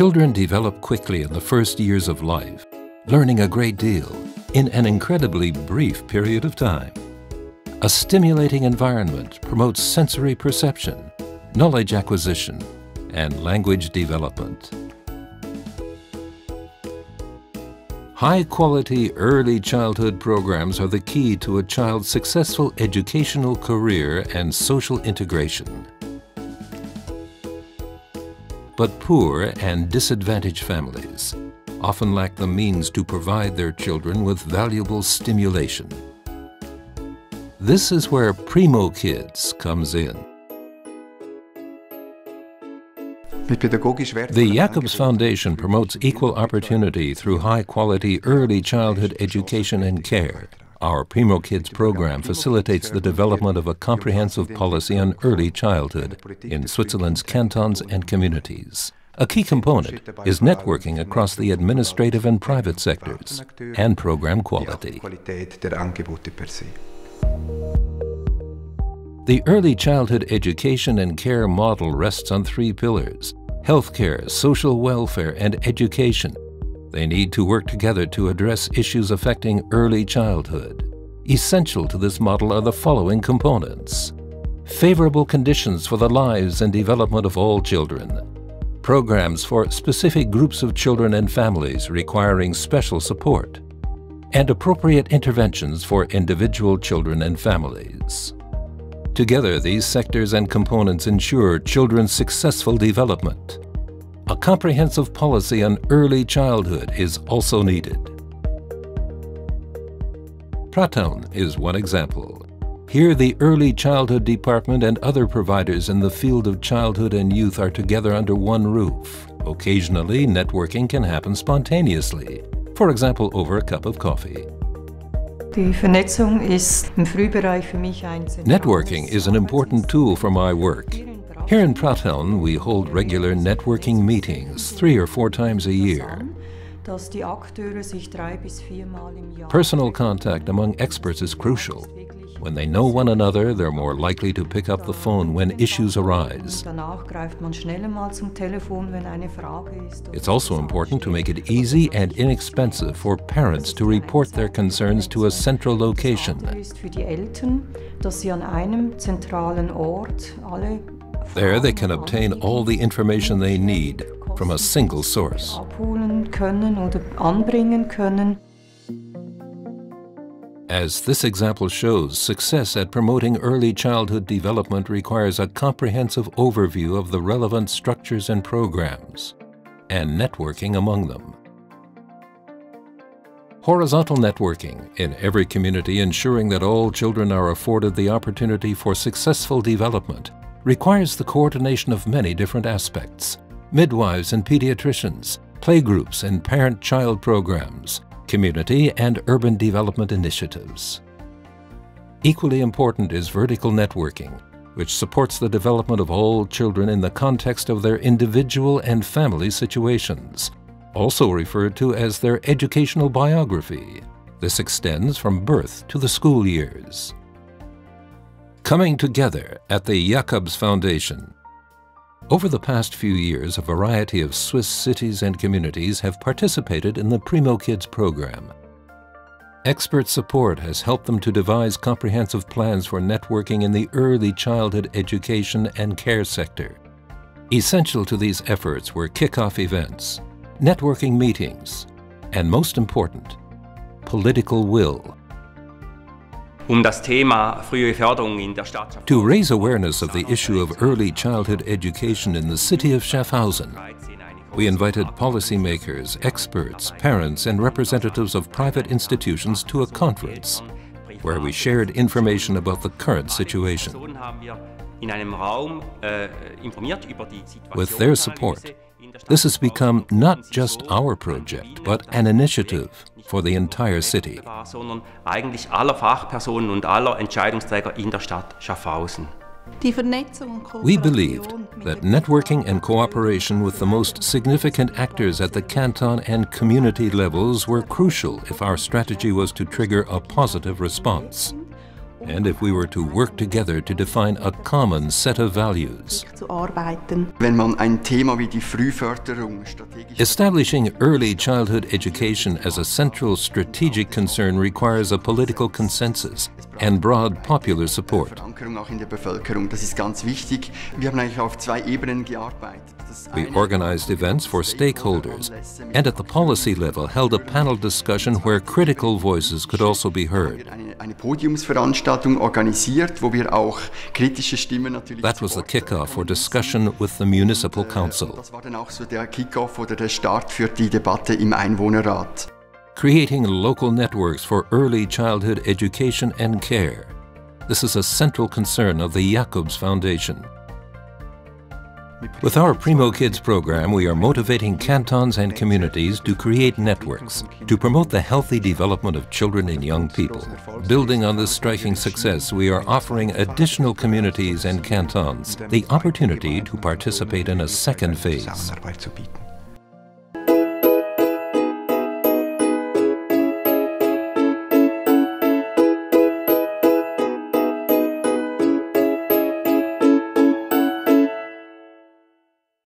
Children develop quickly in the first years of life, learning a great deal in an incredibly brief period of time. A stimulating environment promotes sensory perception, knowledge acquisition, and language development. High-quality early childhood programs are the key to a child's successful educational career and social integration. But poor and disadvantaged families often lack the means to provide their children with valuable stimulation. This is where Primo Kids comes in. The Jacobs Foundation promotes equal opportunity through high-quality early childhood education and care. Our Primo Kids program facilitates the development of a comprehensive policy on early childhood in Switzerland's cantons and communities. A key component is networking across the administrative and private sectors and program quality. The early childhood education and care model rests on three pillars: healthcare, social welfare, and education. They need to work together to address issues affecting early childhood. Essential to this model are the following components: favorable conditions for the lives and development of all children, programs for specific groups of children and families requiring special support, and appropriate interventions for individual children and families. Together, these sectors and components ensure children's successful development. A comprehensive policy on early childhood is also needed. Pratheln is one example. Here, the early childhood department and other providers in the field of childhood and youth are together under one roof. Occasionally, networking can happen spontaneously, for example, over a cup of coffee. Networking is an important tool for my work. Here in Pratheln, we hold regular networking meetings 3 or 4 times a year. Personal contact among experts is crucial. When they know one another, they're more likely to pick up the phone when issues arise. It's also important to make it easy and inexpensive for parents to report their concerns to a central location. There they can obtain all the information they need from a single source. As this example shows, success at promoting early childhood development requires a comprehensive overview of the relevant structures and programs, and networking among them. Horizontal networking in every community, ensuring that all children are afforded the opportunity for successful development, requires the coordination of many different aspects: midwives and pediatricians, playgroups and parent-child programs, community and urban development initiatives. Equally important is vertical networking, which supports the development of all children in the context of their individual and family situations, also referred to as their educational biography. This extends from birth to the school years. Coming together at the Jacobs Foundation. Over the past few years, a variety of Swiss cities and communities have participated in the Primo Kids program. Expert support has helped them to devise comprehensive plans for networking in the early childhood education and care sector. Essential to these efforts were kickoff events, networking meetings, and most important, political will. To raise awareness of the issue of early childhood education in the city of Schaffhausen, we invited policymakers, experts, parents, and representatives of private institutions to a conference where we shared information about the current situation. With their support, this has become not just our project, but an initiative for the entire city. We believed that networking and cooperation with the most significant actors at the canton and community levels were crucial if our strategy was to trigger a positive response. and if we were to work together to define a common set of values. Establishing early childhood education as a central strategic concern requires a political consensus and broad popular support. We organized events for stakeholders and at the policy level held a panel discussion where critical voices could also be heard. That was the kickoff for discussion with the Municipal Council. Creating local networks for early childhood education and care. This is a central concern of the Jacobs Foundation. With our Primo Kids program, we are motivating cantons and communities to create networks to promote the healthy development of children and young people. Building on this striking success, we are offering additional communities and cantons the opportunity to participate in a second phase.